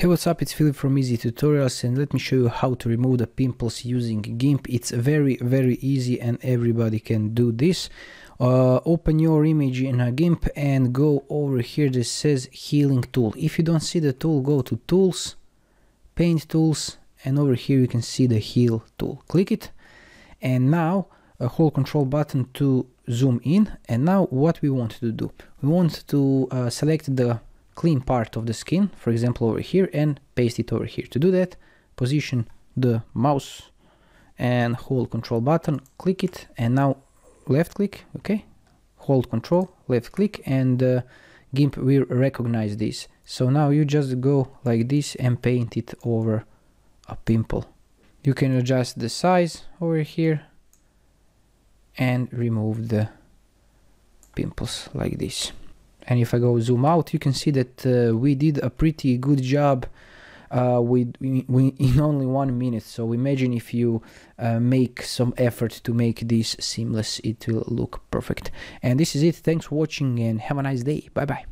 Hey, what's up, it's Philip from Easy Tutorials, and let me show you how to remove the pimples using GIMP. It's very easy and everybody can do this. Open your image in a GIMP and go over here that says healing tool. If you don't see the tool, go to tools, paint tools, and over here you can see the heal tool. Click it and now hold control button to zoom in. And now what we want to do, we want to select the clean part of the skin, for example over here, and paste it over here. To do that, position the mouse and hold control button, click it, and now left click, okay, hold control, left click, and GIMP will recognize this. So now you just go like this and paint it over a pimple. You can adjust the size over here and remove the pimples like this. And if I go zoom out, you can see that we did a pretty good job in only 1 minute. So imagine if you make some effort to make this seamless, it will look perfect. And this is it. Thanks for watching and have a nice day. Bye bye.